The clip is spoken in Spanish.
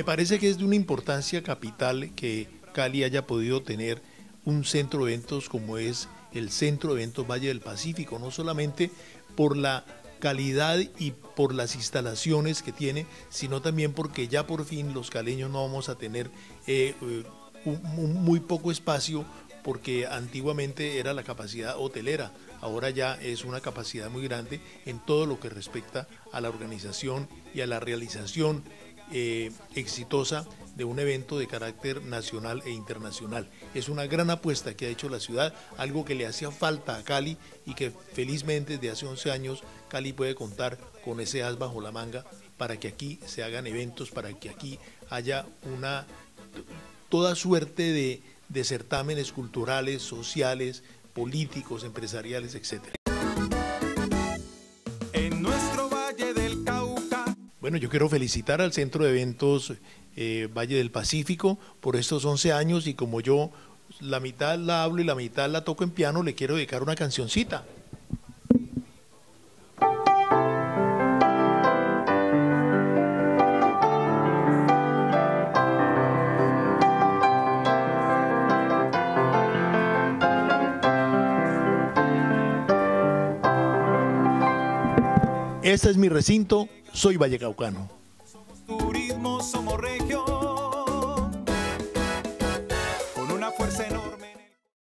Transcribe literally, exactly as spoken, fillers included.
Me parece que es de una importancia capital que Cali haya podido tener un centro de eventos como es el Centro de Eventos Valle del Pacífico, no solamente por la calidad y por las instalaciones que tiene, sino también porque ya por fin los caleños no vamos a tener eh, un, un, muy poco espacio, porque antiguamente era la capacidad hotelera, ahora ya es una capacidad muy grande en todo lo que respecta a la organización y a la realización eh, exitosa de un evento de carácter nacional e internacional. Es una gran apuesta que ha hecho la ciudad, algo que le hacía falta a Cali y que felizmente desde hace once años Cali puede contar con ese as bajo la manga para que aquí se hagan eventos, para que aquí haya una toda suerte de, de certámenes culturales, sociales, políticos, empresariales, etcétera. En nuestro Valle del Cauca. Bueno, yo quiero felicitar al Centro de Eventos eh, Valle del Pacífico por estos once años, y como yo la mitad la hablo y la mitad la toco en piano, le quiero dedicar una cancioncita. Este es mi recinto, soy vallecaucano. Somos turismo, somos